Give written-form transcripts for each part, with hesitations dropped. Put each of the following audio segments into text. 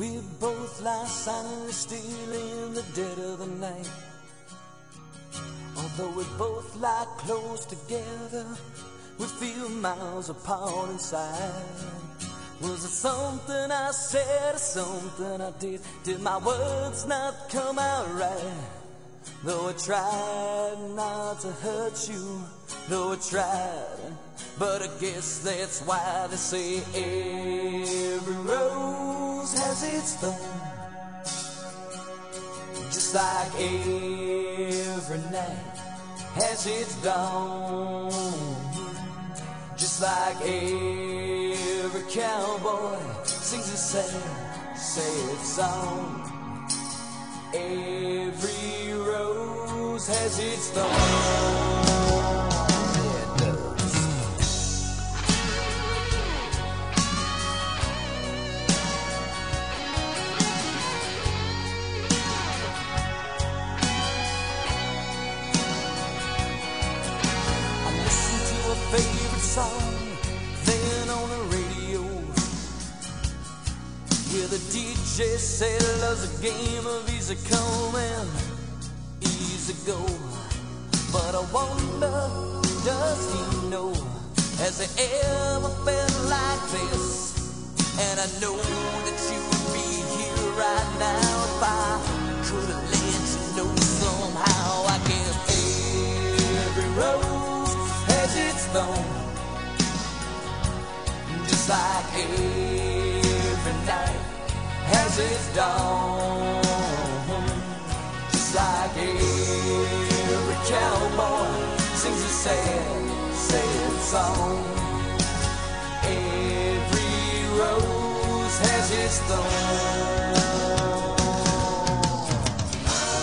We both lie silently still in the dead of the night. Although we both lie close together, we feel miles apart inside. Was it something I said or something I did? Did my words not come out right? Though I tried not to hurt you, though I tried, but I guess that's why they say every rose has its thorn. Just like every night has its dawn. Just like every cowboy sings a sad, sad song, every rose has its thorn. Favorite song then on the radio, where the DJ said love's a game of easy come and easy go. But I wonder, does he know, has it ever felt like this? And I know that you would be here right now if I could have let you know somehow. I guess every road it's thorn, just like every night has its dawn, just like every cowboy sings a sad, sad song, every rose has its thorn.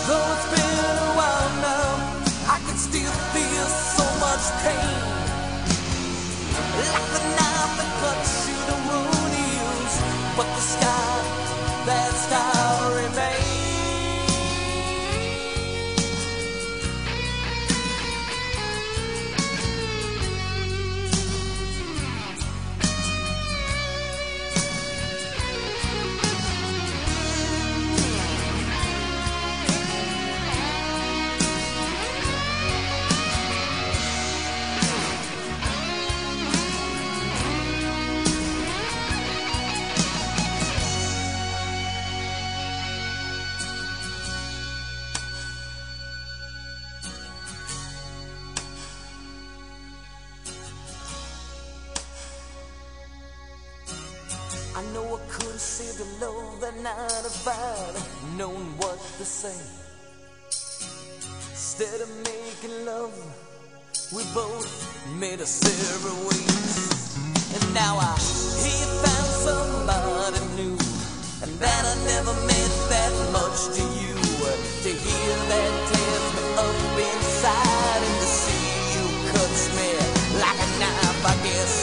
Though it's been a while now, I can still feel so much pain. Like the knife that cuts you, the wound heals, but the sky, that sky I know I could've saved a love that night if I'd known what to say. Instead of making love, we both made us several ways. And now he found somebody new, and that I never meant that much to you. To hear that tears me up inside, and to see you cuts me like a knife, I guess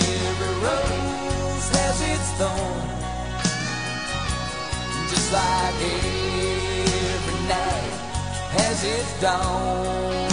every road has its thorn, just like every night has its dawn.